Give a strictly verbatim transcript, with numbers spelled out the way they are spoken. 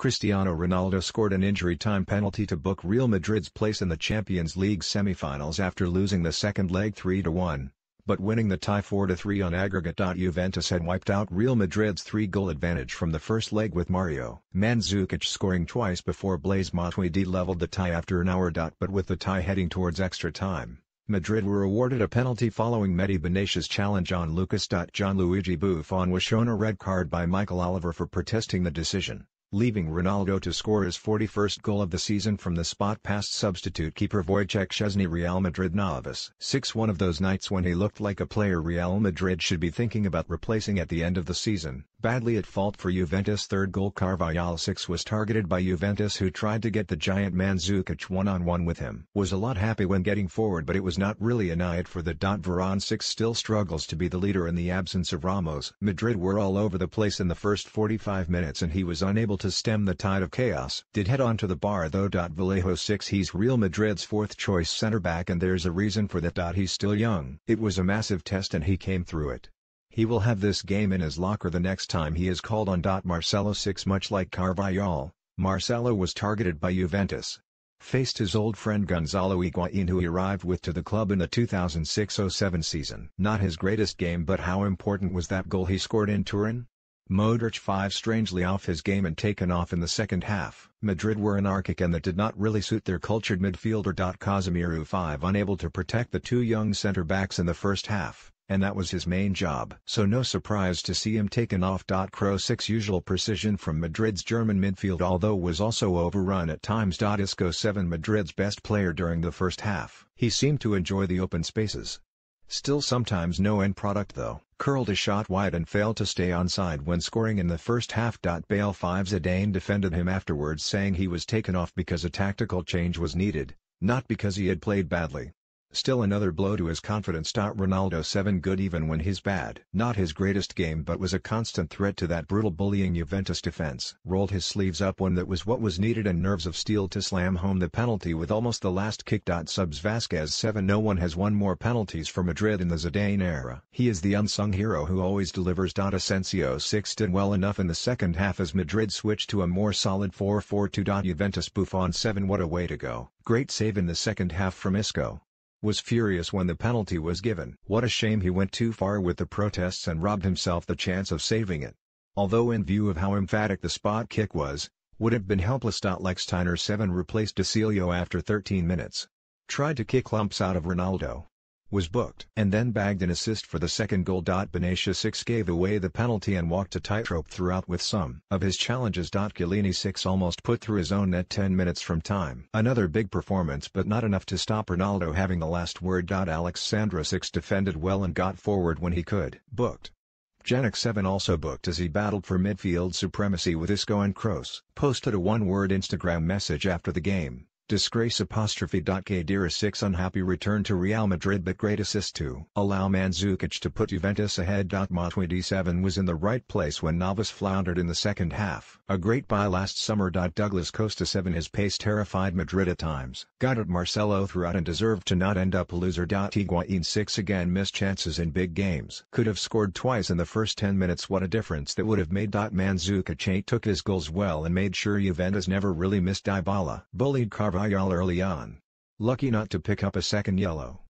Cristiano Ronaldo scored an injury-time penalty to book Real Madrid's place in the Champions League semi-finals after losing the second leg three to one, but winning the tie four to three on aggregate. Juventus had wiped out Real Madrid's three-goal advantage from the first leg with Mario Mandzukic scoring twice before Blaise Matuidi leveled the tie after an hour. But with the tie heading towards extra time, Madrid were awarded a penalty following Mehdi Benatia's challenge on Lucas. Gianluigi Buffon was shown a red card by Michael Oliver for protesting the decision, leaving Ronaldo to score his forty-first goal of the season from the spot past substitute keeper Wojciech Szczesny. Real Madrid Navas. six One of those nights when he looked like a player Real Madrid should be thinking about replacing at the end of the season. Badly at fault for Juventus' third goal. Carvajal six was targeted by Juventus, who tried to get the giant Mandzukic one-on-one with him. Was a lot happy when getting forward, but it was not really a night for the. Varane six still struggles to be the leader in the absence of Ramos. Madrid were all over the place in the first forty-five minutes and he was unable to to stem the tide of chaos. Did head on to the bar though. Vallejo six he's Real Madrid's fourth choice centre-back and there's a reason for that. He's still young. It was a massive test and he came through it. He will have this game in his locker the next time he is called on. Marcelo six much like Carvajal, Marcelo was targeted by Juventus. Faced his old friend Gonzalo Higuain, who he arrived with to the club in the two thousand six oh seven season. Not his greatest game, but how important was that goal he scored in Turin? Modric five strangely off his game and taken off in the second half. Madrid were anarchic and that did not really suit their cultured midfielder. Casemiro five unable to protect the two young centre-backs in the first half, and that was his main job. So no surprise to see him taken off. Kroos six usual precision from Madrid's German midfield, although was also overrun at times. Isco seven Madrid's best player during the first half. He seemed to enjoy the open spaces. Still sometimes no end product though. Curled a shot wide and failed to stay onside when scoring in the first half. Bale five Zidane defended him afterwards, saying he was taken off because a tactical change was needed, not because he had played badly. Still another blow to his confidence. Ronaldo seven good even when he's bad. Not his greatest game, but was a constant threat to that brutal bullying Juventus defense. Rolled his sleeves up when that was what was needed and nerves of steel to slam home the penalty with almost the last kick. Subs Vasquez seven no one has won more penalties for Madrid in the Zidane era. He is the unsung hero who always delivers. Asensio six did well enough in the second half as Madrid switched to a more solid four four two. Juventus Buffon seven what a way to go. Great save in the second half from Isco. Was furious when the penalty was given. What a shame he went too far with the protests and robbed himself the chance of saving it. Although in view of how emphatic the spot kick was, would have been helpless. Lechsteiner seven replaced Decilio after thirteen minutes. Tried to kick lumps out of Ronaldo. Was booked. And then bagged an assist for the second goal. Benatia six gave away the penalty and walked a tightrope throughout with some of his challenges. Gilini six almost put through his own net ten minutes from time. Another big performance but not enough to stop Ronaldo having the last word. Alexandra six defended well and got forward when he could. Booked. Janik seven also booked as he battled for midfield supremacy with Isco and Kroos. Posted a one-word Instagram message after the game. Disgrace apostrophe. Khedira six unhappy return to Real Madrid but great assist to allow Mandzukic to put Juventus ahead. Matuidi seven was in the right place when Navas floundered in the second half. A great buy last summer. Douglas Costa seven his pace terrified Madrid at times. Got at Marcelo throughout and deserved to not end up a loser. Higuain six again missed chances in big games. Could have scored twice in the first ten minutes, what a difference that would have made. Mandzukic eight took his goals well and made sure Juventus never really missed. DiBala bullied Carvajal early on. Lucky not to pick up a second yellow.